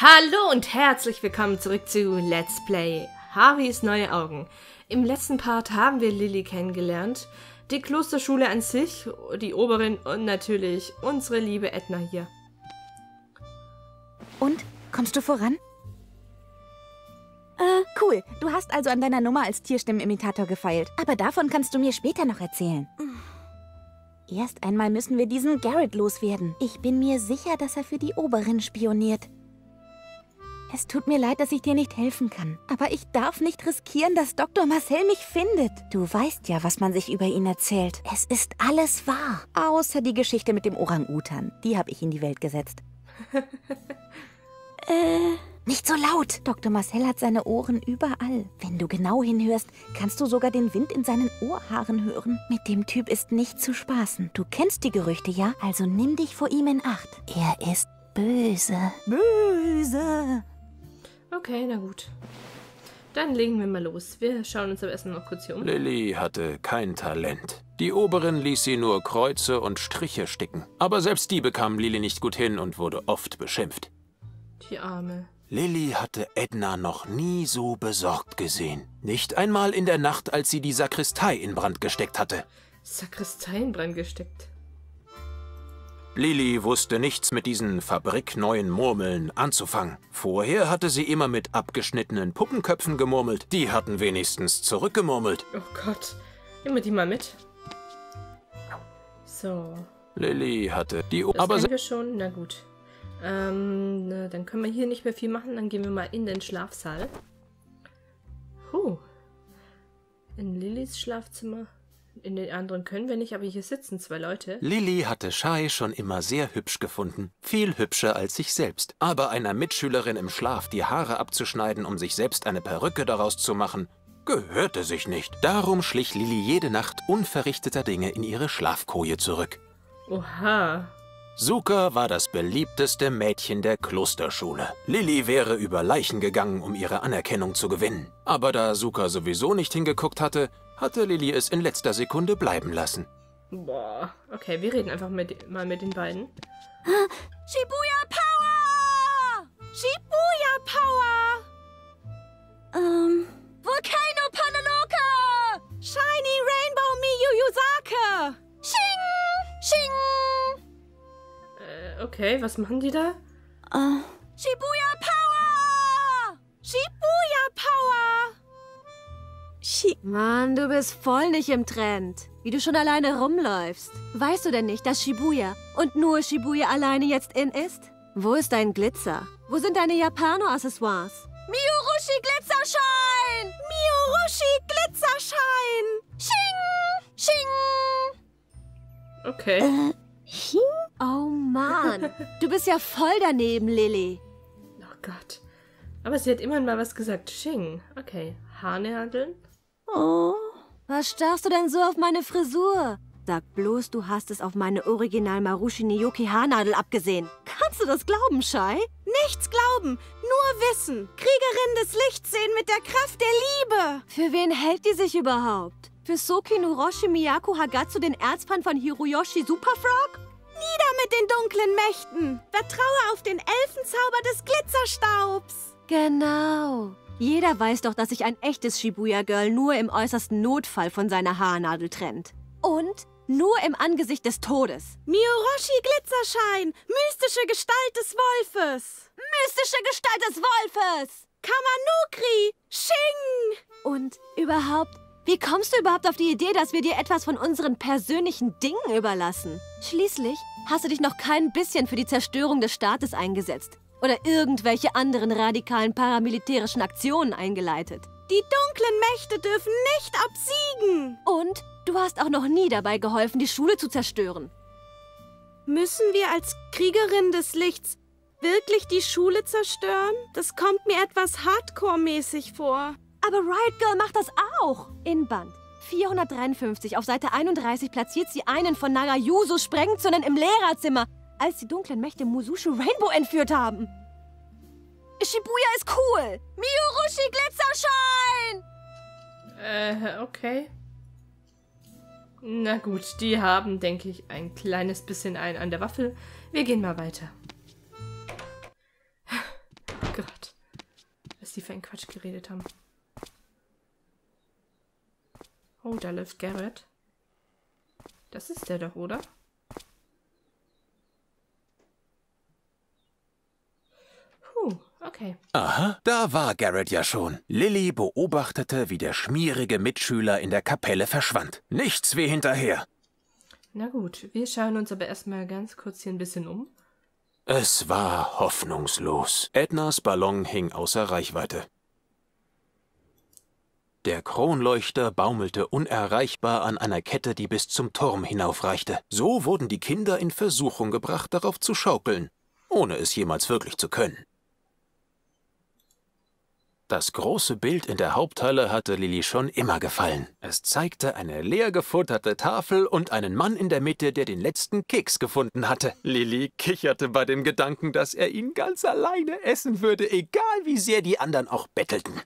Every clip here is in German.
Hallo und herzlich willkommen zurück zu Let's Play: Harvey's neue Augen. Im letzten Part haben wir Lilli kennengelernt, die Klosterschule an sich, die Oberin und natürlich unsere liebe Edna hier. Und? Kommst du voran? Cool. Du hast also an deiner Nummer als Tierstimmenimitator gefeilt. Aber davon kannst du mir später noch erzählen. Erst einmal müssen wir diesen Garrett loswerden. Ich bin mir sicher, dass er für die Oberin spioniert. Es tut mir leid, dass ich dir nicht helfen kann. Aber ich darf nicht riskieren, dass Dr. Marcel mich findet. Du weißt ja, was man sich über ihn erzählt. Es ist alles wahr. Außer die Geschichte mit dem Orang-Utan. Die habe ich in die Welt gesetzt. Nicht so laut. Dr. Marcel hat seine Ohren überall. Wenn du genau hinhörst, kannst du sogar den Wind in seinen Ohrhaaren hören. Mit dem Typ ist nicht zu spaßen. Du kennst die Gerüchte, ja? Also nimm dich vor ihm in Acht. Er ist böse. Böse. Okay, na gut. Dann legen wir mal los. Wir schauen uns am besten noch kurz hier um. Lilli hatte kein Talent. Die Oberin ließ sie nur Kreuze und Striche sticken. Aber selbst die bekam Lilli nicht gut hin und wurde oft beschimpft. Die Arme. Lilli hatte Edna noch nie so besorgt gesehen. Nicht einmal in der Nacht, als sie die Sakristei in Brand gesteckt hatte. Sakristei in Brand gesteckt? Lilli wusste nichts mit diesen fabrikneuen Murmeln anzufangen. Vorher hatte sie immer mit abgeschnittenen Puppenköpfen gemurmelt. Die hatten wenigstens zurückgemurmelt. Oh Gott, nimm die mal mit. So. Lilli hatte die... Aber sind wir schon? Na gut. Dann können wir hier nicht mehr viel machen. Dann gehen wir mal in den Schlafsaal. In Lillis Schlafzimmer... In den anderen können wir nicht, aber hier sitzen zwei Leute. Lilli hatte Shai schon immer sehr hübsch gefunden. Viel hübscher als sich selbst. Aber einer Mitschülerin im Schlaf die Haare abzuschneiden, um sich selbst eine Perücke daraus zu machen, gehörte sich nicht. Darum schlich Lilli jede Nacht unverrichteter Dinge in ihre Schlafkoje zurück. Oha. Suka war das beliebteste Mädchen der Klosterschule. Lilli wäre über Leichen gegangen, um ihre Anerkennung zu gewinnen. Aber da Suka sowieso nicht hingeguckt hatte, hatte Lilli es in letzter Sekunde bleiben lassen. Boah, okay, wir reden einfach mal mit den beiden. Shibuya Power! Shibuya Power! Volcano Panaloka! Shiny Rainbow Miyu Yusaka! Shing! Shing! Okay, was machen die da? Shibuya Power! Shibuya Power! Mann, du bist voll nicht im Trend. Wie du schon alleine rumläufst. Weißt du denn nicht, dass Shibuya und nur Shibuya alleine jetzt in ist? Wo ist dein Glitzer? Wo sind deine Japano-Accessoires? Miyorushi Glitzerschein! Miyorushi Glitzerschein! Shing! Shing! Okay. Oh Mann, du bist ja voll daneben, Lilli. Oh Gott. Aber sie hat immerhin mal was gesagt. Shing. Okay. Haare handeln? Oh, was starrst du denn so auf meine Frisur? Sag bloß, du hast es auf meine original Marushi Niyoki Haarnadel abgesehen. Kannst du das glauben, Shai? Nichts glauben, nur wissen. Kriegerin des Lichts sehen mit der Kraft der Liebe. Für wen hält die sich überhaupt? Für Soki Nuroshi Miyako Hagatsu, den Erzfeind von Hiroyoshi Superfrog? Nieder mit den dunklen Mächten. Vertraue auf den Elfenzauber des Glitzerstaubs. Genau. Jeder weiß doch, dass sich ein echtes Shibuya-Girl nur im äußersten Notfall von seiner Haarnadel trennt. Und nur im Angesicht des Todes. Miyorushi Glitzerschein! Mystische Gestalt des Wolfes! Mystische Gestalt des Wolfes! Kamanukri! Shing! Und überhaupt, wie kommst du überhaupt auf die Idee, dass wir dir etwas von unseren persönlichen Dingen überlassen? Schließlich hast du dich noch kein bisschen für die Zerstörung des Staates eingesetzt. Oder irgendwelche anderen radikalen paramilitärischen Aktionen eingeleitet. Die dunklen Mächte dürfen nicht obsiegen. Und du hast auch noch nie dabei geholfen, die Schule zu zerstören. Müssen wir als Kriegerin des Lichts wirklich die Schule zerstören? Das kommt mir etwas Hardcore-mäßig vor. Aber Riot Girl macht das auch. In Band 453 auf Seite 31 platziert sie einen von Nagayusos Sprengzonen im Lehrerzimmer, als die dunklen Mächte Musushu Rainbow entführt haben. Shibuya ist cool! Miyorushi Glitzerschein! Okay. Na gut, die haben, denke ich, ein kleines bisschen einen an der Waffel. Wir gehen mal weiter. die für einen Quatsch geredet haben. Oh, da läuft Garrett. Das ist der doch, oder? Okay. Aha, da war Garrett ja schon. Lilli beobachtete, wie der schmierige Mitschüler in der Kapelle verschwand. Nichts wie hinterher. Na gut, wir schauen uns aber erstmal ganz kurz hier ein bisschen um. Es war hoffnungslos. Ednas Ballon hing außer Reichweite. Der Kronleuchter baumelte unerreichbar an einer Kette, die bis zum Turm hinaufreichte. So wurden die Kinder in Versuchung gebracht, darauf zu schaukeln, ohne es jemals wirklich zu können. Das große Bild in der Haupthalle hatte Lilli schon immer gefallen. Es zeigte eine leer gefutterte Tafel und einen Mann in der Mitte, der den letzten Keks gefunden hatte. Lilli kicherte bei dem Gedanken, dass er ihn ganz alleine essen würde, egal wie sehr die anderen auch bettelten.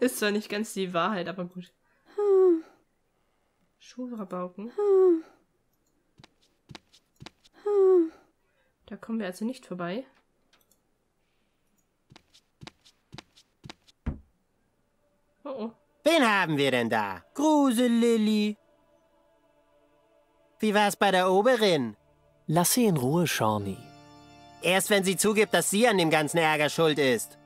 Ist zwar nicht ganz die Wahrheit, aber gut. Schuhrabauken. Da kommen wir also nicht vorbei. Oh oh. Wen haben wir denn da? Grusel, Lilli. Wie war's bei der Oberin? Lass sie in Ruhe, Shawnee. Erst wenn sie zugibt, dass sie an dem ganzen Ärger schuld ist.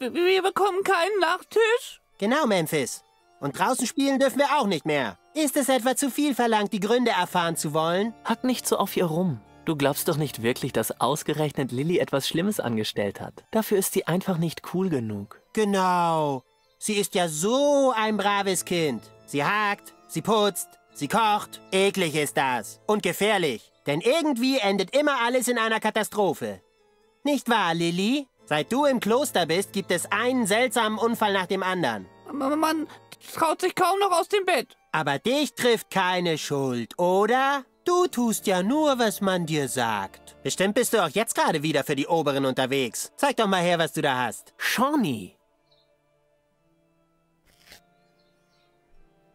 Wir bekommen keinen Nachtisch? Genau, Memphis. Und draußen spielen dürfen wir auch nicht mehr. Ist es etwa zu viel verlangt, die Gründe erfahren zu wollen? Hack nicht so auf ihr rum. Du glaubst doch nicht wirklich, dass ausgerechnet Lilli etwas Schlimmes angestellt hat. Dafür ist sie einfach nicht cool genug. Genau. Sie ist ja so ein braves Kind. Sie hakt, sie putzt, sie kocht. Eklig ist das. Und gefährlich. Denn irgendwie endet immer alles in einer Katastrophe. Nicht wahr, Lilli? Seit du im Kloster bist, gibt es einen seltsamen Unfall nach dem anderen. Man traut sich kaum noch aus dem Bett. Aber dich trifft keine Schuld, oder? Du tust ja nur, was man dir sagt. Bestimmt bist du auch jetzt gerade wieder für die Oberin unterwegs. Zeig doch mal her, was du da hast. Shawnee.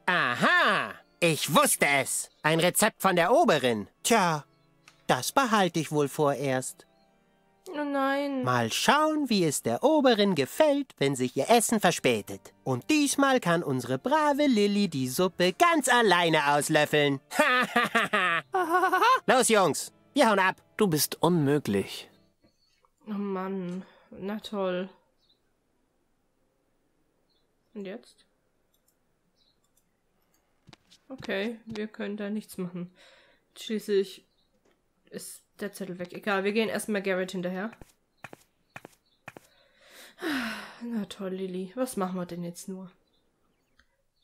Aha, ich wusste es. Ein Rezept von der Oberin. Tja, das behalte ich wohl vorerst. Oh nein. Mal schauen, wie es der Oberin gefällt, wenn sich ihr Essen verspätet. Und diesmal kann unsere brave Lilli die Suppe ganz alleine auslöffeln. Los, Jungs, wir hauen ab. Du bist unmöglich. Oh Mann, na toll. Und jetzt? Okay, wir können da nichts machen. Schließlich ist der Zettel weg. Egal, wir gehen erstmal Garrett hinterher. Na toll, Lilli. Was machen wir denn jetzt nur?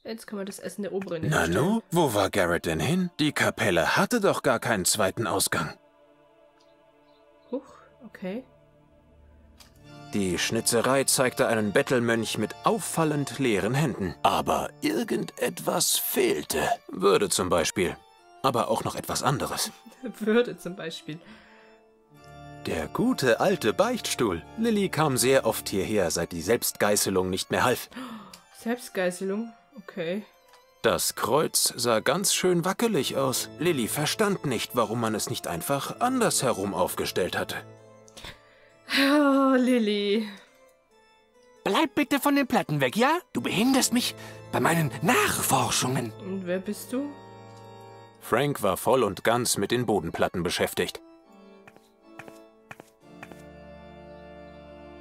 Jetzt kann man das Essen der Oberen nicht Na no, wo war Garrett denn hin? Die Kapelle hatte doch gar keinen zweiten Ausgang. Huch, okay. Die Schnitzerei zeigte einen Bettelmönch mit auffallend leeren Händen. Aber irgendetwas fehlte. Würde zum Beispiel. Aber auch noch etwas anderes. Würde zum Beispiel. Der gute alte Beichtstuhl. Lilli kam sehr oft hierher, seit die Selbstgeißelung nicht mehr half. Selbstgeißelung? Okay. Das Kreuz sah ganz schön wackelig aus. Lilli verstand nicht, warum man es nicht einfach andersherum aufgestellt hatte. Oh, Lilli. Bleib bitte von den Platten weg, ja? Du behinderst mich bei meinen Nachforschungen. Und wer bist du? Frank war voll und ganz mit den Bodenplatten beschäftigt.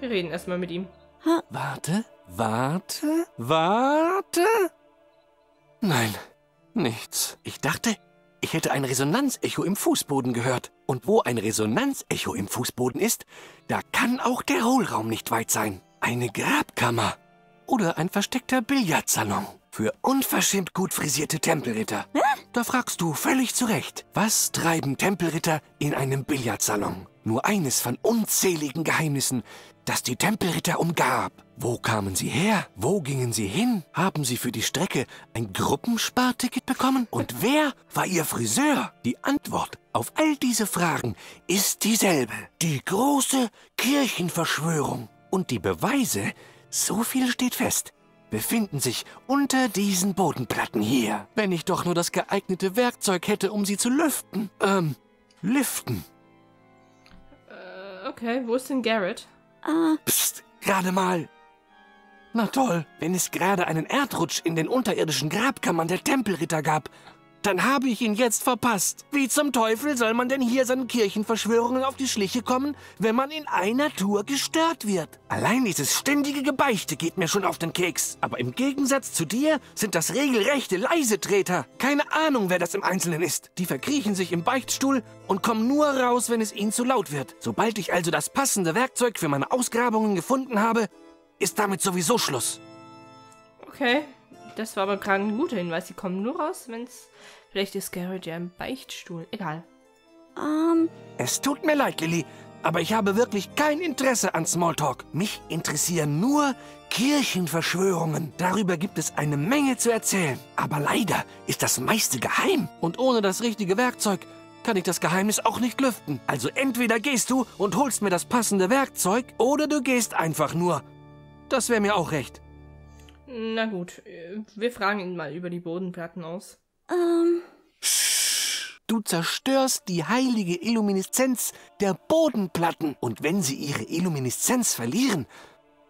Wir reden erstmal mit ihm. Warte, warte, warte. Nein, nichts. Ich dachte, ich hätte ein Resonanzecho im Fußboden gehört. Und wo ein Resonanzecho im Fußboden ist, da kann auch der Hohlraum nicht weit sein. Eine Grabkammer oder ein versteckter Billardsalon. Für unverschämt gut frisierte Tempelritter. Da fragst du völlig zu Recht, was treiben Tempelritter in einem Billardsalon? Nur eines von unzähligen Geheimnissen, das die Tempelritter umgab. Wo kamen sie her? Wo gingen sie hin? Haben sie für die Strecke ein Gruppensparticket bekommen? Und wer war ihr Friseur? Die Antwort auf all diese Fragen ist dieselbe. Die große Kirchenverschwörung. Und die Beweise, so viel steht fest, befinden sich unter diesen Bodenplatten hier. Wenn ich doch nur das geeignete Werkzeug hätte, um sie zu lüften. Lüften. Okay, wo ist denn Garrett? Psst, gerade mal. Na toll, wenn es gerade einen Erdrutsch in den unterirdischen Grabkammern der Tempelritter gab, dann habe ich ihn jetzt verpasst. Wie zum Teufel soll man denn hier seinen Kirchenverschwörungen auf die Schliche kommen, wenn man in einer Tour gestört wird? Allein dieses ständige Gebeichte geht mir schon auf den Keks. Aber im Gegensatz zu dir sind das regelrechte Leisetreter. Keine Ahnung, wer das im Einzelnen ist. Die verkriechen sich im Beichtstuhl und kommen nur raus, wenn es ihnen zu laut wird. Sobald ich also das passende Werkzeug für meine Ausgrabungen gefunden habe, ist damit sowieso Schluss. Okay. Das war aber gerade ein guter Hinweis. Die kommen nur raus, wenn's... Vielleicht ist Garrett ja im Beichtstuhl. Egal. Es tut mir leid, Lilli, aber ich habe wirklich kein Interesse an Smalltalk. Mich interessieren nur Kirchenverschwörungen. Darüber gibt es eine Menge zu erzählen. Aber leider ist das meiste geheim. Und ohne das richtige Werkzeug kann ich das Geheimnis auch nicht lüften. Also entweder gehst du und holst mir das passende Werkzeug, oder du gehst einfach nur. Das wäre mir auch recht. Na gut, wir fragen ihn mal über die Bodenplatten aus. Du zerstörst die heilige Illumineszenz der Bodenplatten. Und wenn sie ihre Illumineszenz verlieren,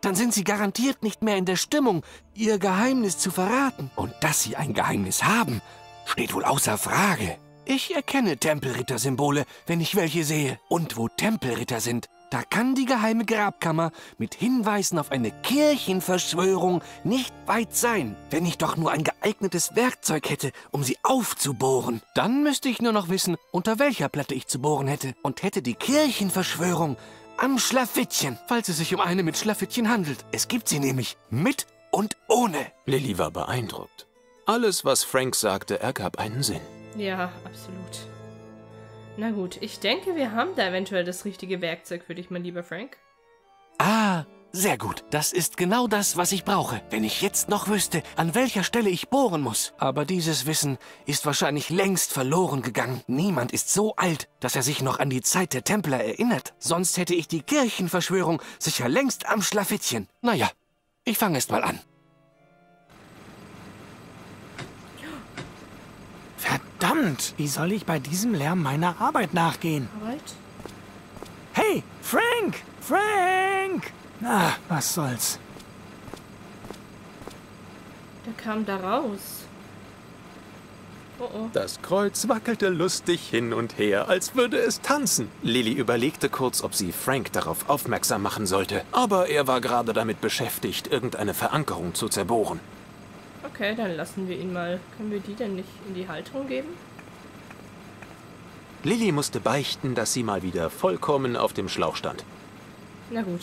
dann sind sie garantiert nicht mehr in der Stimmung, ihr Geheimnis zu verraten. Und dass sie ein Geheimnis haben, steht wohl außer Frage. Ich erkenne Tempelritter-Symbole, wenn ich welche sehe. Und wo Tempelritter sind, da kann die geheime Grabkammer mit Hinweisen auf eine Kirchenverschwörung nicht weit sein. Wenn ich doch nur ein geeignetes Werkzeug hätte, um sie aufzubohren, dann müsste ich nur noch wissen, unter welcher Platte ich zu bohren hätte. Und hätte die Kirchenverschwörung am Schlafittchen, falls es sich um eine mit Schlafittchen handelt. Es gibt sie nämlich mit und ohne. Lilli war beeindruckt. Alles, was Frank sagte, ergab einen Sinn. Ja, absolut. Na gut, ich denke, wir haben da eventuell das richtige Werkzeug für dich, mein lieber Frank. Ah, sehr gut. Das ist genau das, was ich brauche. Wenn ich jetzt noch wüsste, an welcher Stelle ich bohren muss. Aber dieses Wissen ist wahrscheinlich längst verloren gegangen. Niemand ist so alt, dass er sich noch an die Zeit der Templer erinnert. Sonst hätte ich die Kirchenverschwörung sicher längst am Schlafittchen. Naja, ich fange erst mal an. Verdammt, wie soll ich bei diesem Lärm meiner Arbeit nachgehen? Arbeit? Hey, Frank! Frank! Na, was soll's? Der kam da raus. Oh oh. Das Kreuz wackelte lustig hin und her, als würde es tanzen. Lilli überlegte kurz, ob sie Frank darauf aufmerksam machen sollte. Aber er war gerade damit beschäftigt, irgendeine Verankerung zu zerbohren. Okay, dann lassen wir ihn mal. Können wir die denn nicht in die Halterung geben? Lilli musste beichten, dass sie mal wieder vollkommen auf dem Schlauch stand. Na gut.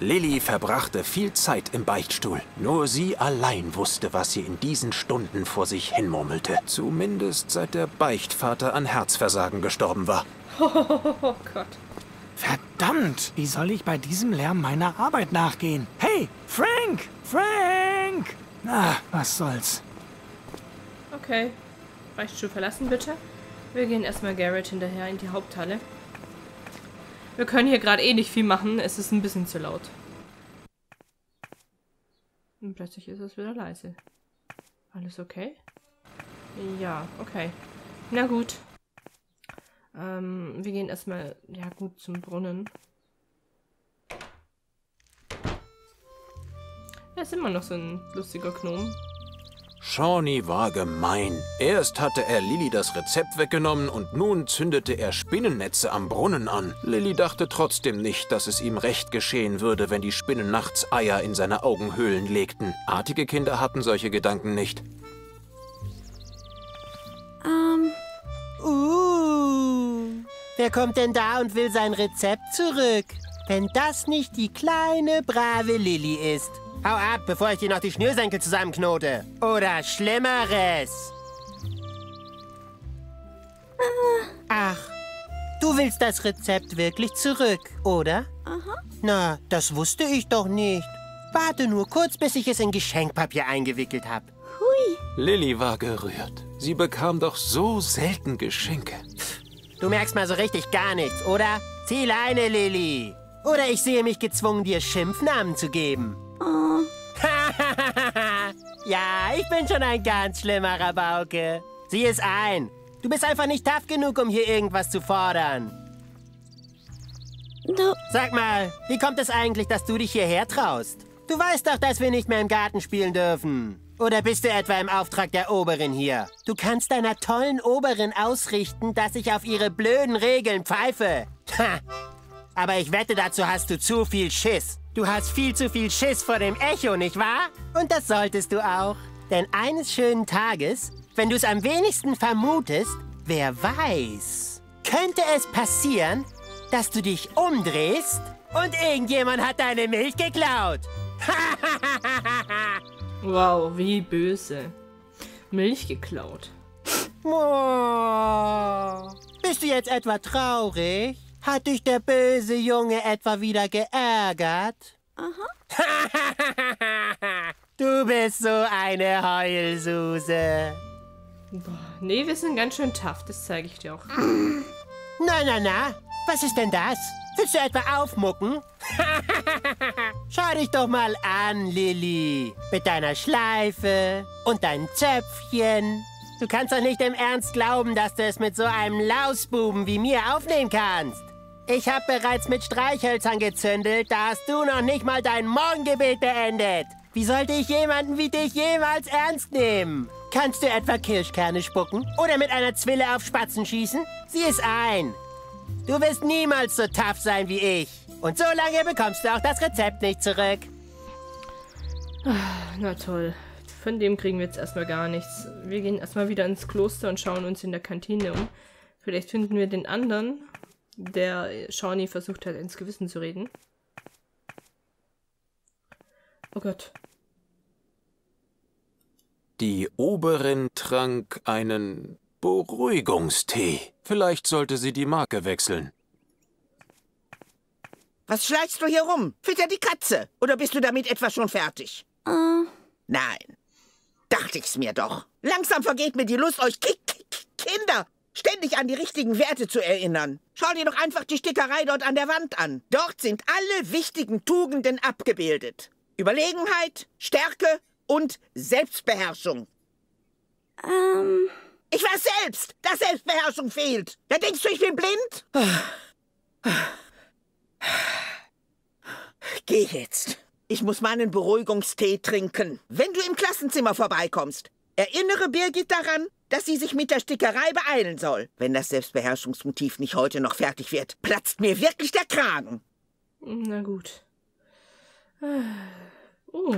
Lilli verbrachte viel Zeit im Beichtstuhl. Nur sie allein wusste, was sie in diesen Stunden vor sich hinmurmelte. Zumindest seit der Beichtvater an Herzversagen gestorben war. Oh Gott. Verdammt, wie soll ich bei diesem Lärm meiner Arbeit nachgehen? Hey, Frank! Frank! Na, was soll's? Okay, Beichtstuhl verlassen bitte. Wir gehen erstmal Garrett hinterher in die Haupthalle. Wir können hier gerade eh nicht viel machen, es ist ein bisschen zu laut. Und plötzlich ist es wieder leise. Alles okay? Ja, okay. Na gut. Wir gehen erstmal, ja gut, zum Brunnen. Da ist immer noch so ein lustiger Gnom. Shawnee war gemein. Erst hatte er Lilli das Rezept weggenommen und nun zündete er Spinnennetze am Brunnen an. Lilli dachte trotzdem nicht, dass es ihm recht geschehen würde, wenn die Spinnen nachts Eier in seine Augenhöhlen legten. Artige Kinder hatten solche Gedanken nicht. Wer kommt denn da und will sein Rezept zurück? Wenn das nicht die kleine, brave Lilli ist. Hau ab, bevor ich dir noch die Schnürsenkel zusammenknote. Oder Schlimmeres. Ach, du willst das Rezept wirklich zurück, oder? Aha. Na, das wusste ich doch nicht. Warte nur kurz, bis ich es in Geschenkpapier eingewickelt habe. Hui. Lilli war gerührt. Sie bekam doch so selten Geschenke. Du merkst mal so richtig gar nichts, oder? Zieh Leine, Lilli. Oder ich sehe mich gezwungen, dir Schimpfnamen zu geben. Oh. Ja, ich bin schon ein ganz schlimmer Rabauke. Sieh es ein. Du bist einfach nicht tough genug, um hier irgendwas zu fordern. No. Sag mal, wie kommt es eigentlich, dass du dich hierher traust? Du weißt doch, dass wir nicht mehr im Garten spielen dürfen. Oder bist du etwa im Auftrag der Oberin hier? Du kannst deiner tollen Oberin ausrichten, dass ich auf ihre blöden Regeln pfeife. Ha! Aber ich wette, dazu hast du zu viel Schiss. Du hast viel zu viel Schiss vor dem Echo, nicht wahr? Und das solltest du auch. Denn eines schönen Tages, wenn du es am wenigsten vermutest, wer weiß, könnte es passieren, dass du dich umdrehst und irgendjemand hat deine Milch geklaut. Wow, wie böse. Milch geklaut. Oh, bist du jetzt etwa traurig? Hat dich der böse Junge etwa wieder geärgert? Aha. Du bist so eine Heulsuse. Boah, nee, wir sind ganz schön tough, das zeige ich dir auch. Na, was ist denn das? Willst du etwa aufmucken? Schau dich doch mal an, Lilli. Mit deiner Schleife und deinen Zöpfchen. Du kannst doch nicht im Ernst glauben, dass du es mit so einem Lausbuben wie mir aufnehmen kannst. Ich habe bereits mit Streichhölzern gezündelt, da hast du noch nicht mal dein Morgengebet beendet. Wie sollte ich jemanden wie dich jemals ernst nehmen? Kannst du etwa Kirschkerne spucken oder mit einer Zwille auf Spatzen schießen? Sieh es ein. Du wirst niemals so tough sein wie ich. Und so lange bekommst du auch das Rezept nicht zurück. Na toll. Von dem kriegen wir jetzt erstmal gar nichts. Wir gehen erstmal wieder ins Kloster und schauen uns in der Kantine um. Vielleicht finden wir den anderen, der Shawnee versucht hat, ins Gewissen zu reden. Oh Gott. Die Oberin trank einen Beruhigungstee. Vielleicht sollte sie die Marke wechseln. Was schleichst du hier rum? Fütter die Katze. Oder bist du damit etwa schon fertig? Nein. Dachte ich's mir doch. Langsam vergeht mir die Lust, euch Kinder ständig an die richtigen Werte zu erinnern. Schau dir doch einfach die Stickerei dort an der Wand an. Dort sind alle wichtigen Tugenden abgebildet. Überlegenheit, Stärke und Selbstbeherrschung. Ich weiß selbst, dass Selbstbeherrschung fehlt. Da denkst du, ich bin blind? Geh jetzt. Ich muss meinen Beruhigungstee trinken. Wenn du im Klassenzimmer vorbeikommst, erinnere Birgit daran, dass sie sich mit der Stickerei beeilen soll. Wenn das Selbstbeherrschungsmotiv nicht heute noch fertig wird, platzt mir wirklich der Kragen. Na gut. Oh.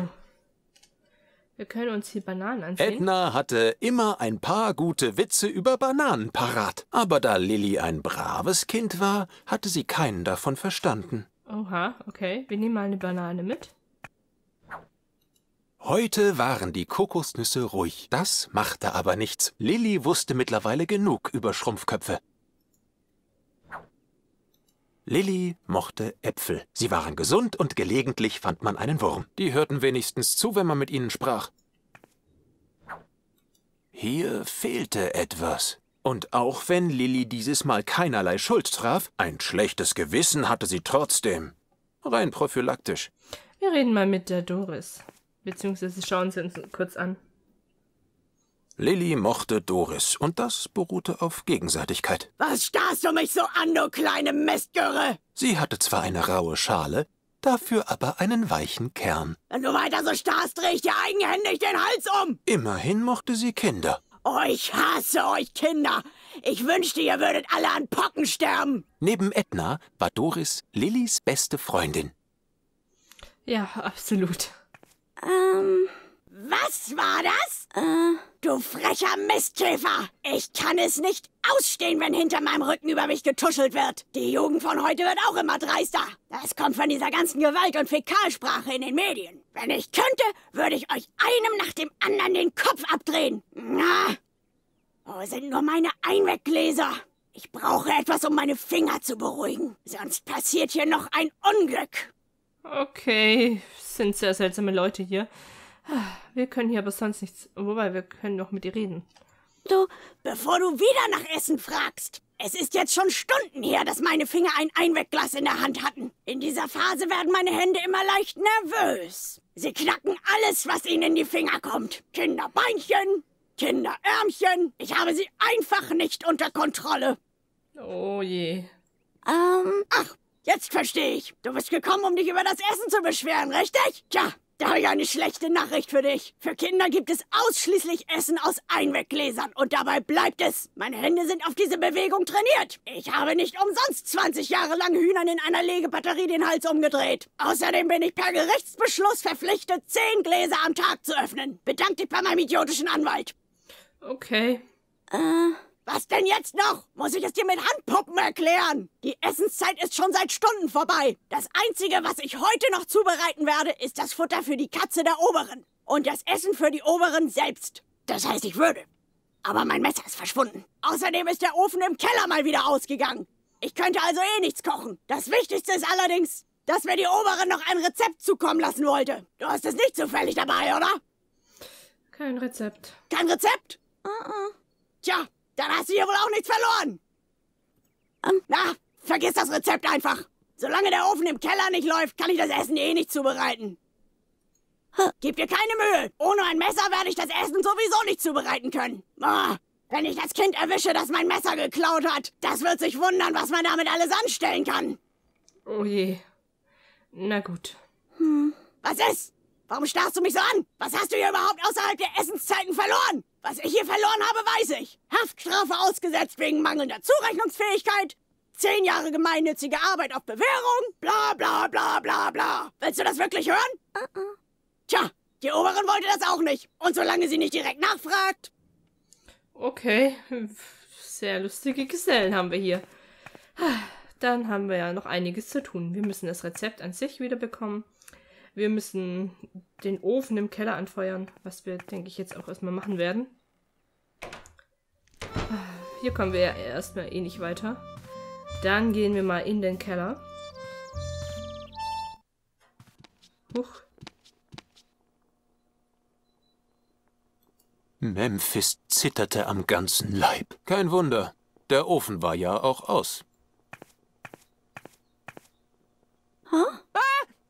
Wir können uns die Bananen ansehen. Edna hatte immer ein paar gute Witze über Bananen parat. Aber da Lilli ein braves Kind war, hatte sie keinen davon verstanden. Oha, okay. Wir nehmen mal eine Banane mit. Heute waren die Kokosnüsse ruhig. Das machte aber nichts. Lilli wusste mittlerweile genug über Schrumpfköpfe. Lilli mochte Äpfel. Sie waren gesund und gelegentlich fand man einen Wurm. Die hörten wenigstens zu, wenn man mit ihnen sprach. Hier fehlte etwas. Und auch wenn Lilli dieses Mal keinerlei Schuld traf, ein schlechtes Gewissen hatte sie trotzdem. Rein prophylaktisch. Wir reden mal mit der Doris. Beziehungsweise schauen sie uns kurz an. Lilli mochte Doris und das beruhte auf Gegenseitigkeit. Was starrst du mich so an, du kleine Mistgöre? Sie hatte zwar eine raue Schale, dafür aber einen weichen Kern. Wenn du weiter so starrst, dreh ich dir eigenhändig den Hals um. Immerhin mochte sie Kinder. Oh, ich hasse euch Kinder. Ich wünschte, ihr würdet alle an Pocken sterben. Neben Edna war Doris Lillis beste Freundin. Ja, absolut. Was war das? Du frecher Mistkäfer! Ich kann es nicht ausstehen, wenn hinter meinem Rücken über mich getuschelt wird. Die Jugend von heute wird auch immer dreister. Das kommt von dieser ganzen Gewalt- und Fäkalsprache in den Medien. Wenn ich könnte, würde ich euch einem nach dem anderen den Kopf abdrehen. Na, wo sind nur meine Einweggläser? Ich brauche etwas, um meine Finger zu beruhigen. Sonst passiert hier noch ein Unglück. Okay, sind sehr seltsame Leute hier. Wir können hier aber sonst nichts. Wobei, wir können doch mit ihr reden. Du, bevor du wieder nach Essen fragst. Es ist jetzt schon Stunden her, dass meine Finger ein Einwegglas in der Hand hatten. In dieser Phase werden meine Hände immer leicht nervös. Sie knacken alles, was ihnen in die Finger kommt. Kinderbeinchen, Kinderärmchen, ich habe sie einfach nicht unter Kontrolle. Oh je. Ach, jetzt verstehe ich. Du bist gekommen, um dich über das Essen zu beschweren, richtig? Tja, da habe ich eine schlechte Nachricht für dich. Für Kinder gibt es ausschließlich Essen aus Einweggläsern und dabei bleibt es. Meine Hände sind auf diese Bewegung trainiert. Ich habe nicht umsonst 20 Jahre lang Hühnern in einer Legebatterie den Hals umgedreht. Außerdem bin ich per Gerichtsbeschluss verpflichtet, 10 Gläser am Tag zu öffnen. Bedank dich bei meinem idiotischen Anwalt. Okay. Was denn jetzt noch? Muss ich es dir mit Handpuppen erklären? Die Essenszeit ist schon seit Stunden vorbei. Das Einzige, was ich heute noch zubereiten werde, ist das Futter für die Katze der Oberin. Und das Essen für die Oberin selbst. Das heißt, ich würde. Aber mein Messer ist verschwunden. Außerdem ist der Ofen im Keller mal wieder ausgegangen. Ich könnte also eh nichts kochen. Das Wichtigste ist allerdings, dass mir die Oberin noch ein Rezept zukommen lassen wollte. Du hast es nicht zufällig dabei, oder? Kein Rezept. Kein Rezept? Tja. Dann hast du hier wohl auch nichts verloren. Na, vergiss das Rezept einfach. Solange der Ofen im Keller nicht läuft, kann ich das Essen eh nicht zubereiten. Gib dir keine Mühe. Ohne ein Messer werde ich das Essen sowieso nicht zubereiten können. Oh, wenn ich das Kind erwische, das mein Messer geklaut hat, das wird sich wundern, was man damit alles anstellen kann. Oh je. Na gut. Was ist? Warum starrst du mich so an? Was hast du hier überhaupt außerhalb der Essenszeiten verloren? Was ich hier verloren habe, weiß ich. Haftstrafe ausgesetzt wegen mangelnder Zurechnungsfähigkeit, 10 Jahre gemeinnützige Arbeit auf Bewährung, bla bla bla bla bla. Willst du das wirklich hören? Tja, die Oberin wollte das auch nicht. Und solange sie nicht direkt nachfragt... Okay, sehr lustige Gesellen haben wir hier. Dann haben wir ja noch einiges zu tun. Wir müssen das Rezept an sich wiederbekommen. Wir müssen den Ofen im Keller anfeuern, was wir, denke ich, jetzt auch erstmal machen werden. Hier kommen wir ja erstmal eh nicht weiter. Dann gehen wir mal in den Keller. Huch. Memphis zitterte am ganzen Leib. Kein Wunder, der Ofen war ja auch aus.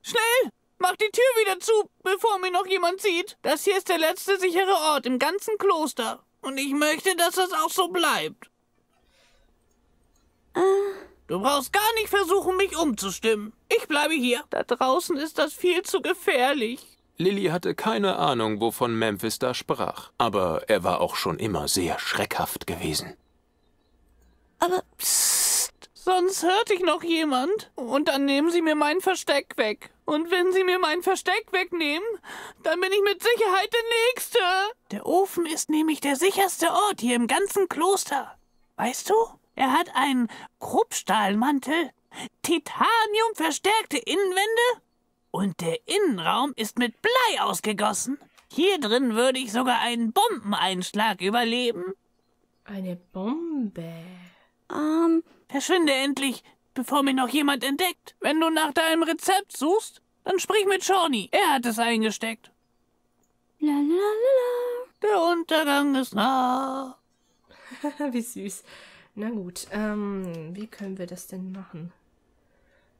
Schnell! Mach die Tür wieder zu, bevor mir noch jemand sieht. Das hier ist der letzte sichere Ort im ganzen Kloster. Und ich möchte, dass das auch so bleibt. Du brauchst gar nicht versuchen, mich umzustimmen. Ich bleibe hier. Da draußen ist das viel zu gefährlich. Lilli hatte keine Ahnung, wovon Memphis da sprach. Aber er war auch schon immer sehr schreckhaft gewesen. Aber... Psst. Sonst hört ich noch jemand. Und dann nehmen sie mir mein Versteck weg. Und wenn sie mir mein Versteck wegnehmen, dann bin ich mit Sicherheit der Nächste. Der Ofen ist nämlich der sicherste Ort hier im ganzen Kloster. Weißt du, er hat einen Kruppstahlmantel, titaniumverstärkte Innenwände und der Innenraum ist mit Blei ausgegossen. Hier drin würde ich sogar einen Bombeneinschlag überleben. Eine Bombe? Verschwinde endlich, bevor mich noch jemand entdeckt. Wenn du nach deinem Rezept suchst, dann sprich mit Shawnee. Er hat es eingesteckt. La, la, la, la. Der Untergang ist nah. Wie süß. Na gut, wie können wir das denn machen?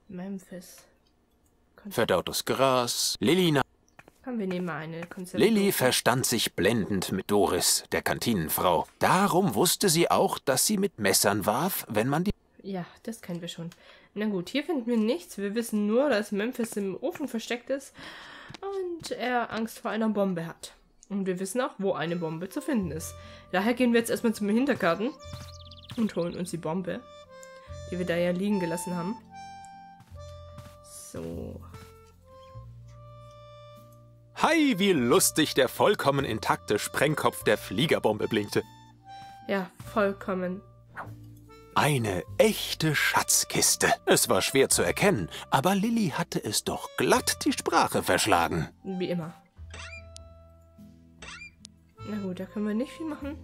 Memphis. Verdautes Gras. Lilli... Lilli verstand sich blendend mit Doris, der Kantinenfrau. Darum wusste sie auch, dass sie mit Messern warf, wenn man die... Ja, das kennen wir schon. Na gut, hier finden wir nichts. Wir wissen nur, dass Memphis im Ofen versteckt ist und er Angst vor einer Bombe hat. Und wir wissen auch, wo eine Bombe zu finden ist. Daher gehen wir jetzt erstmal zum Hintergarten und holen uns die Bombe, die wir da ja liegen gelassen haben. So. Hi, wie lustig der vollkommen intakte Sprengkopf der Fliegerbombe blinkte. Ja, vollkommen. Eine echte Schatzkiste. Es war schwer zu erkennen, aber Lilli hatte es doch glatt die Sprache verschlagen. Wie immer. Na gut, da können wir nicht viel machen.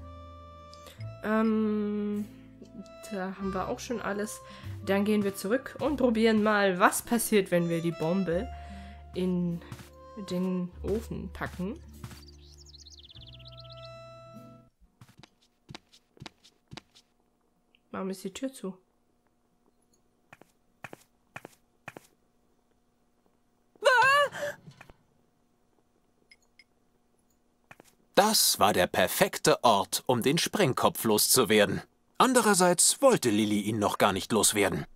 Da haben wir auch schon alles. Dann gehen wir zurück und probieren mal, was passiert, wenn wir die Bombe in den Ofen packen. Warum ist die Tür zu? Da Das war der perfekte Ort, um den Sprengkopf loszuwerden. Andererseits wollte Lilli ihn noch gar nicht loswerden.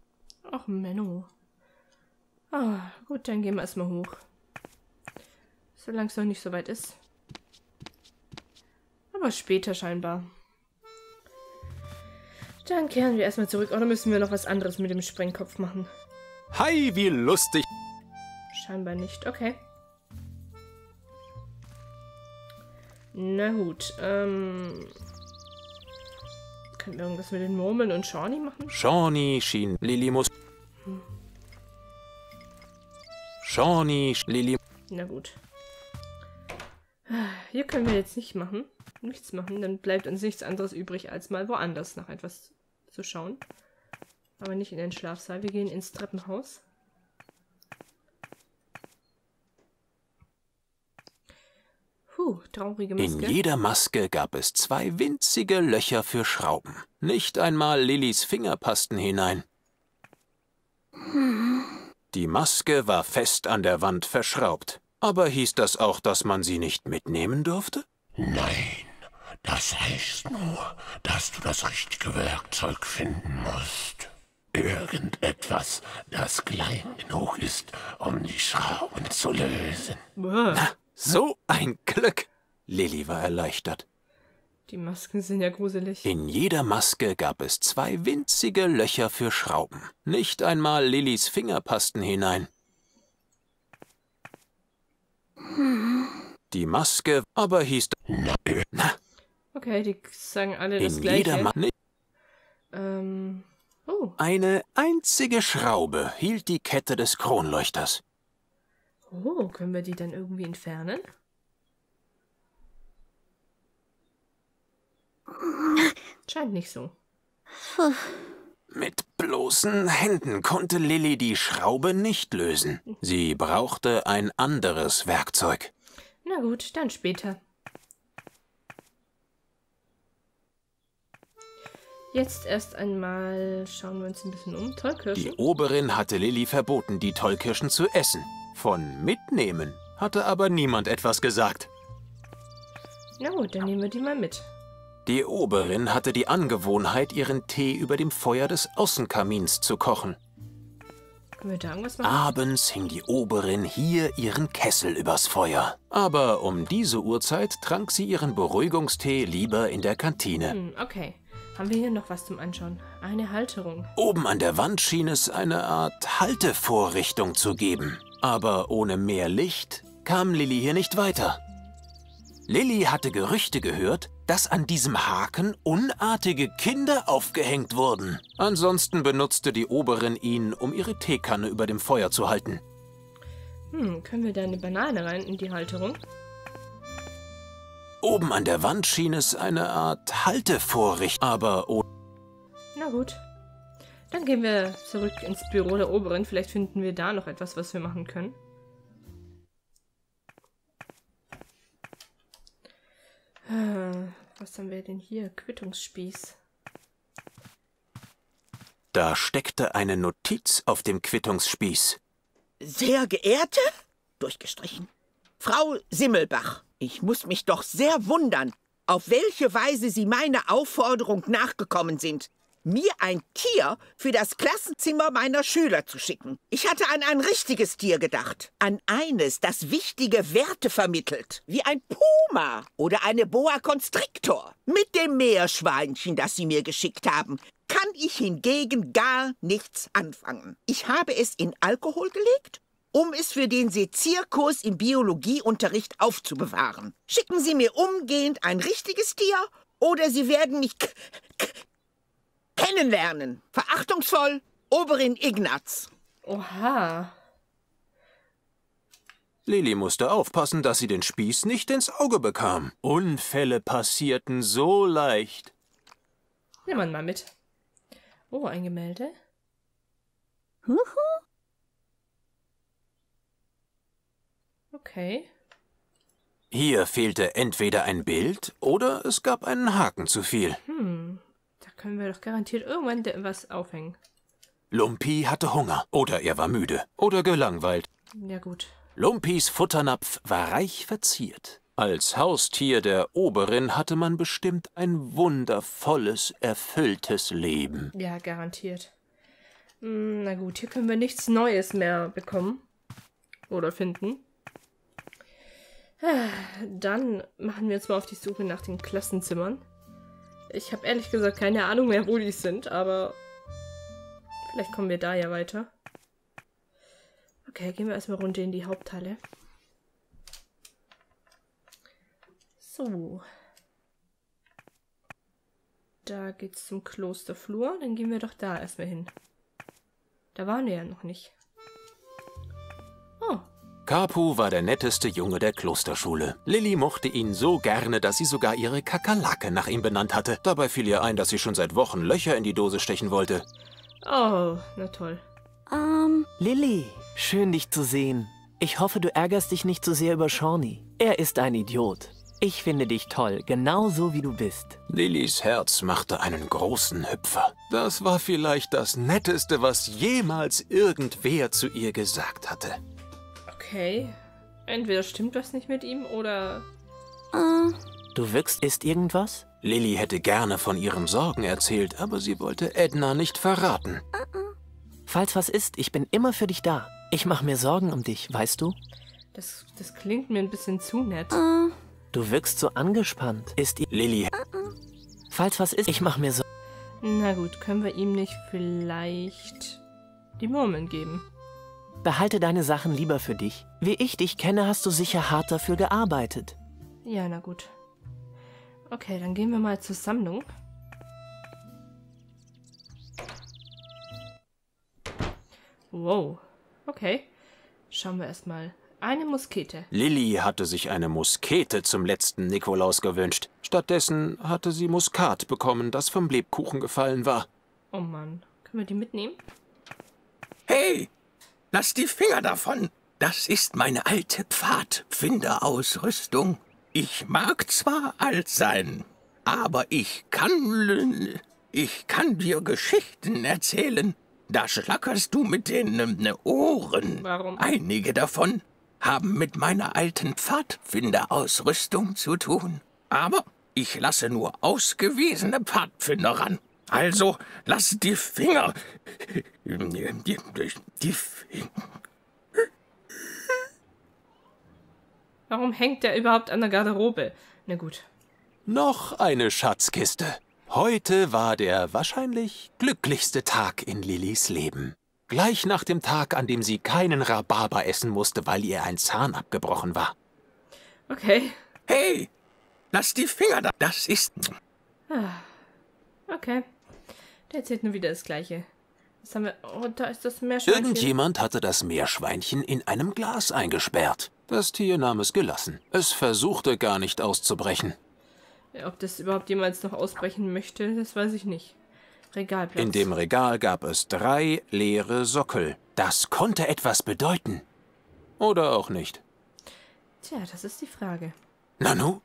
Ach, Menno. Ah, gut, dann gehen wir erstmal hoch. Solange es noch nicht so weit ist. Aber später scheinbar. Dann kehren wir erstmal zurück. Oder müssen wir noch was anderes mit dem Sprengkopf machen? Hi, wie lustig. Scheinbar nicht, okay. Na gut, können wir irgendwas mit den Murmeln und Shawnee machen? Shawnee, Lilli. Na gut. Hier können wir jetzt nicht machen. Nichts machen, dann bleibt uns nichts anderes übrig, als mal woanders nach etwas zu schauen. Aber nicht in den Schlafsaal, wir gehen ins Treppenhaus. Puh, traurige Maske. In jeder Maske gab es zwei winzige Löcher für Schrauben. Nicht einmal Lillis Finger passten hinein. Die Maske war fest an der Wand verschraubt. Aber hieß das auch, dass man sie nicht mitnehmen durfte? Nein, das heißt nur, dass du das richtige Werkzeug finden musst. Irgendetwas, das klein genug ist, um die Schrauben zu lösen. Na, so ein Glück! Lilli war erleichtert. Die Masken sind ja gruselig. In jeder Maske gab es zwei winzige Löcher für Schrauben. Nicht einmal Lillis Finger passten hinein. Die Maske aber hieß... Okay, die sagen alle das Gleiche. Eine einzige Schraube hielt die Kette des Kronleuchters. Oh, können wir die dann irgendwie entfernen? Scheint nicht so. Mit bloßen Händen konnte Lilli die Schraube nicht lösen. Sie brauchte ein anderes Werkzeug. Na gut, dann später. Jetzt erst einmal schauen wir uns ein bisschen um. Tollkirschen. Die Oberin hatte Lilli verboten, die Tollkirschen zu essen. Von mitnehmen hatte aber niemand etwas gesagt. Na gut, dann nehmen wir die mal mit. Die Oberin hatte die Angewohnheit, ihren Tee über dem Feuer des Außenkamins zu kochen. Können wir da irgendwas machen? Abends hing die Oberin hier ihren Kessel übers Feuer. Aber um diese Uhrzeit trank sie ihren Beruhigungstee lieber in der Kantine. Okay. Haben wir hier noch was zum Anschauen? Eine Halterung. Oben an der Wand schien es eine Art Haltevorrichtung zu geben. Aber ohne mehr Licht kam Lilli hier nicht weiter. Lilli hatte Gerüchte gehört, dass an diesem Haken unartige Kinder aufgehängt wurden. Ansonsten benutzte die Oberin ihn, um ihre Teekanne über dem Feuer zu halten. Können wir da eine Banane rein in die Halterung? Oben an der Wand schien es eine Art Haltevorrichtung, aber ohne... Na gut. Dann gehen wir zurück ins Büro der Oberin. Vielleicht finden wir da noch etwas, was wir machen können. Was haben wir denn hier? Quittungsspieß. Da steckte eine Notiz auf dem Quittungsspieß. Sehr geehrte, durchgestrichen, Frau Simmelbach, ich muss mich doch sehr wundern, auf welche Weise Sie meiner Aufforderung nachgekommen sind, mir ein Tier für das Klassenzimmer meiner Schüler zu schicken. Ich hatte an ein richtiges Tier gedacht. An eines, das wichtige Werte vermittelt. Wie ein Puma oder eine Boa Constrictor. Mit dem Meerschweinchen, das Sie mir geschickt haben, kann ich hingegen gar nichts anfangen. Ich habe es in Alkohol gelegt, um es für den Sezierkurs im Biologieunterricht aufzubewahren. Schicken Sie mir umgehend ein richtiges Tier oder Sie werden mich... kennenlernen. Verachtungsvoll, Oberin Ignaz. Oha. Lilli musste aufpassen, dass sie den Spieß nicht ins Auge bekam. Unfälle passierten so leicht. Nimm mal mit. Oh, ein Gemälde. Okay. Hier fehlte entweder ein Bild oder es gab einen Haken zu viel. Da können wir doch garantiert irgendwann was aufhängen. Lumpy hatte Hunger. Oder er war müde. Oder gelangweilt. Ja gut. Lumpys Futternapf war reich verziert. Als Haustier der Oberin hatte man bestimmt ein wundervolles, erfülltes Leben. Ja, garantiert. Na gut, hier können wir nichts Neues mehr bekommen. Oder finden. Dann machen wir jetzt mal auf die Suche nach den Klassenzimmern. Ich habe ehrlich gesagt keine Ahnung mehr, wo die sind, aber vielleicht kommen wir da ja weiter. Okay, gehen wir erstmal runter in die Haupthalle. So. Da geht's zum Klosterflur. Dann gehen wir doch da erstmal hin. Da waren wir ja noch nicht. Oh. Kapu war der netteste Junge der Klosterschule. Lilli mochte ihn so gerne, dass sie sogar ihre Kakerlake nach ihm benannt hatte. Dabei fiel ihr ein, dass sie schon seit Wochen Löcher in die Dose stechen wollte. Oh, na toll. Lilli, schön dich zu sehen. Ich hoffe, du ärgerst dich nicht so sehr über Shawnee. Er ist ein Idiot. Ich finde dich toll, genauso wie du bist. Lillis Herz machte einen großen Hüpfer. Das war vielleicht das Netteste, was jemals irgendwer zu ihr gesagt hatte. Okay. Entweder stimmt was nicht mit ihm, oder... Du wirkst, ist irgendwas? Lilli hätte gerne von ihren Sorgen erzählt, aber sie wollte Edna nicht verraten. Falls was ist, ich bin immer für dich da. Ich mache mir Sorgen um dich, weißt du? Das klingt mir ein bisschen zu nett. Du wirkst so angespannt. Ist Lilli. Falls was ist, ich mache mir so. Na gut, können wir ihm nicht vielleicht die Murmeln geben? Behalte deine Sachen lieber für dich. Wie ich dich kenne, hast du sicher hart dafür gearbeitet. Ja, na gut. Okay, dann gehen wir mal zur Sammlung. Wow. Okay. Schauen wir erstmal. Eine Muskete. Lilli hatte sich eine Muskete zum letzten Nikolaus gewünscht. Stattdessen hatte sie Muskat bekommen, das vom Lebkuchen gefallen war. Oh Mann, können wir die mitnehmen? Hey, lass die Finger davon. Das ist meine alte Pfadfinderausrüstung. Ich mag zwar alt sein, aber ich kann dir Geschichten erzählen. Da schlackerst du mit den Ohren. Warum? Einige davon haben mit meiner alten Pfadfinderausrüstung zu tun. Aber ich lasse nur ausgewiesene Pfadfinder ran. Also lass die Finger... Warum hängt der überhaupt an der Garderobe? Na gut. Noch eine Schatzkiste. Heute war der wahrscheinlich glücklichste Tag in Lillis Leben. Gleich nach dem Tag, an dem sie keinen Rhabarber essen musste, weil ihr ein Zahn abgebrochen war. Okay. Hey, lass die Finger da. Das ist... Okay. Der erzählt nur wieder das Gleiche. Was haben wir... Oh, da ist das Meerschweinchen. Irgendjemand hatte das Meerschweinchen in einem Glas eingesperrt. Das Tier nahm es gelassen. Es versuchte gar nicht auszubrechen. Ob das überhaupt jemals noch ausbrechen möchte, das weiß ich nicht. Regalplatz. In dem Regal gab es 3 leere Sockel. Das konnte etwas bedeuten. Oder auch nicht. Tja, das ist die Frage. Nanu,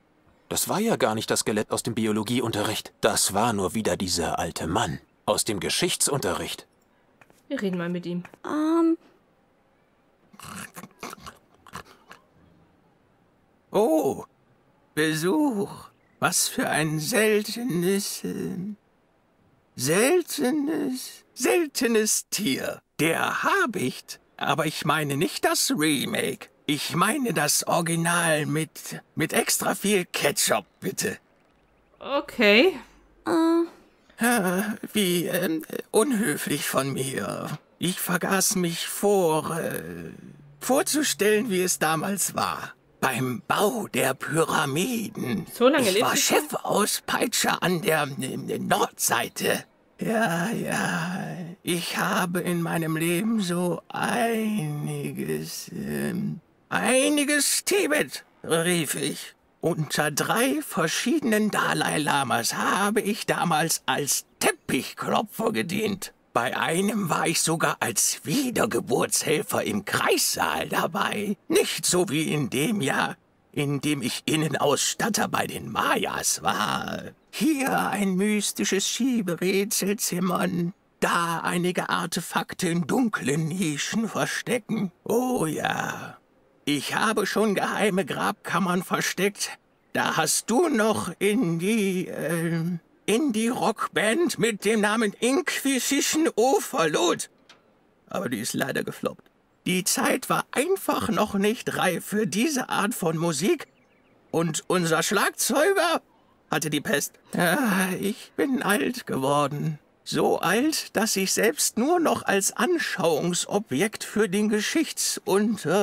das war ja gar nicht das Skelett aus dem Biologieunterricht. Das war nur wieder dieser alte Mann aus dem Geschichtsunterricht. Wir reden mal mit ihm. Oh, Besuch. Was für ein seltenes Tier. Der Habicht. Aber ich meine nicht das Remake. Ich meine das Original mit extra viel Ketchup, bitte. Okay. Wie unhöflich von mir. Ich vergaß mich vorzustellen, wie es damals war. Beim Bau der Pyramiden. So lange ich war Chefauspeitscher an der Nordseite. Ja, ich habe in meinem Leben so einiges Tibet, rief ich. Unter 3 verschiedenen Dalai Lamas habe ich damals als Teppichklopfer gedient. Bei einem war ich sogar als Wiedergeburtshelfer im Kreissaal dabei. Nicht so wie in dem Jahr, in dem ich Innenausstatter bei den Mayas war. Hier ein mystisches Schieberätselzimmern, da einige Artefakte in dunklen Nischen verstecken. Oh ja, Ich habe schon geheime Grabkammern versteckt. Da hast du noch in die Rockband mit dem Namen Inquisition Overload. Aber die ist leider gefloppt. Die Zeit war einfach noch nicht reif für diese Art von Musik. Und unser Schlagzeuger hatte die Pest. Ich bin alt geworden. So alt, dass ich selbst nur noch als Anschauungsobjekt für den Geschichts- Unterricht?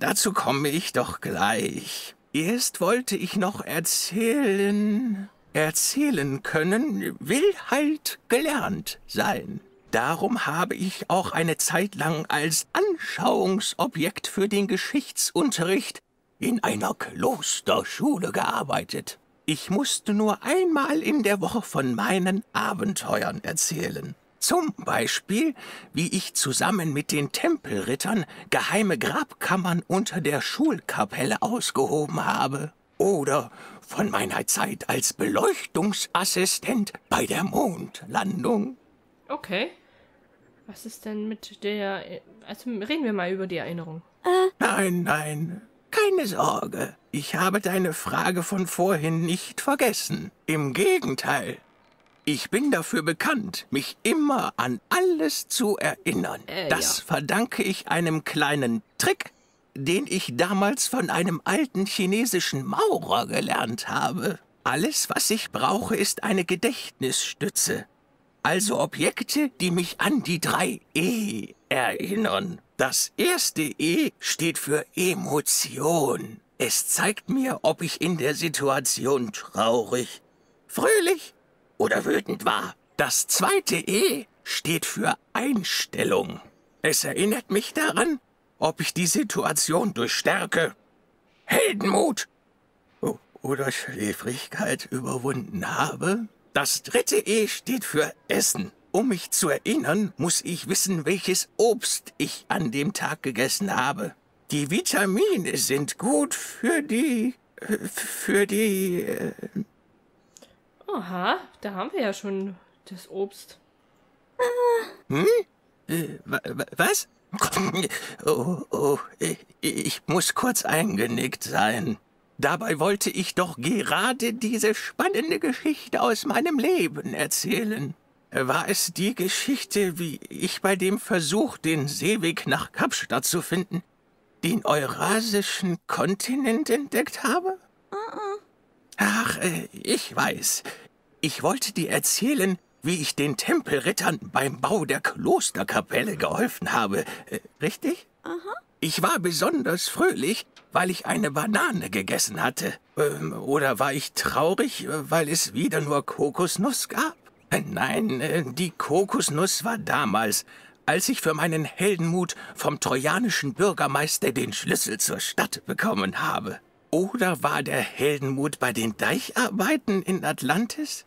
Dazu komme ich doch gleich. Erst wollte ich noch erzählen können, will halt gelernt sein. Darum habe ich auch eine Zeit lang als Anschauungsobjekt für den Geschichtsunterricht in einer Klosterschule gearbeitet. Ich musste nur einmal in der Woche von meinen Abenteuern erzählen. Zum Beispiel, wie ich zusammen mit den Tempelrittern geheime Grabkammern unter der Schulkapelle ausgehoben habe. Oder von meiner Zeit als Beleuchtungsassistent bei der Mondlandung. Okay. Was ist denn mit der... Also reden wir mal über die Erinnerung. Nein. Keine Sorge. Ich habe deine Frage von vorhin nicht vergessen. Im Gegenteil. Ich bin dafür bekannt, mich immer an alles zu erinnern. Das verdanke ich einem kleinen Trick, den ich damals von einem alten chinesischen Maurer gelernt habe. Alles, was ich brauche, ist eine Gedächtnisstütze. Also Objekte, die mich an die 3 E erinnern. Das erste E steht für Emotion. Es zeigt mir, ob ich in der Situation traurig, fröhlich oder wütend war. Das zweite E steht für Einstellung. Es erinnert mich daran, ob ich die Situation durch Stärke, Heldenmut oder Schläfrigkeit überwunden habe. Das dritte E steht für Essen. Um mich zu erinnern, muss ich wissen, welches Obst ich an dem Tag gegessen habe. Die Vitamine sind gut für die... Aha, da haben wir ja schon das Obst. Was? Oh, ich muss kurz eingenickt sein. Dabei wollte ich doch gerade diese spannende Geschichte aus meinem Leben erzählen. War es die Geschichte, wie ich bei dem Versuch, den Seeweg nach Kapstadt zu finden, den eurasischen Kontinent entdeckt habe? Ach, ich weiß. Ich wollte dir erzählen, wie ich den Tempelrittern beim Bau der Klosterkapelle geholfen habe. Richtig? Ich war besonders fröhlich, weil ich eine Banane gegessen hatte. Oder war ich traurig, weil es wieder nur Kokosnuss gab? Nein, die Kokosnuss war damals, als ich für meinen Heldenmut vom trojanischen Bürgermeister den Schlüssel zur Stadt bekommen habe. Oder war der Heldenmut bei den Deicharbeiten in Atlantis?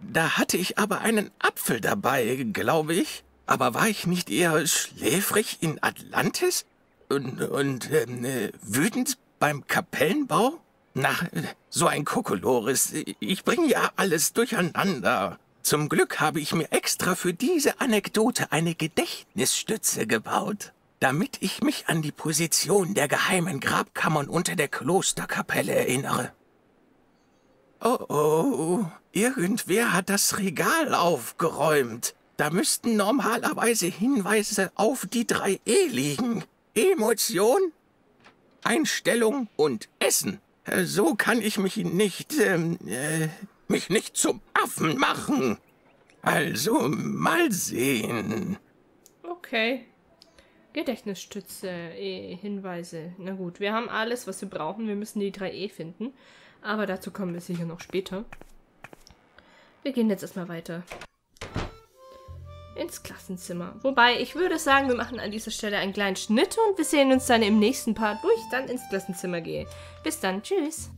Da hatte ich aber einen Apfel dabei, glaube ich. Aber war ich nicht eher schläfrig in Atlantis? Und wütend beim Kapellenbau? Na, so ein Kokolores. Ich bringe ja alles durcheinander. Zum Glück habe ich mir extra für diese Anekdote eine Gedächtnisstütze gebaut, damit ich mich an die Position der geheimen Grabkammern unter der Klosterkapelle erinnere. Oh, irgendwer hat das Regal aufgeräumt. Da müssten normalerweise Hinweise auf die 3 E liegen. Emotion, Einstellung und Essen. So kann ich mich nicht zum Affen machen. Also mal sehen. Okay. Gedächtnisstütze, Hinweise. Na gut, wir haben alles, was wir brauchen. Wir müssen die 3 E finden. Aber dazu kommen wir sicher noch später. Wir gehen jetzt erstmal weiter. Ins Klassenzimmer. Wobei, ich würde sagen, wir machen an dieser Stelle einen kleinen Schnitt und wir sehen uns dann im nächsten Part, wo ich dann ins Klassenzimmer gehe. Bis dann, tschüss!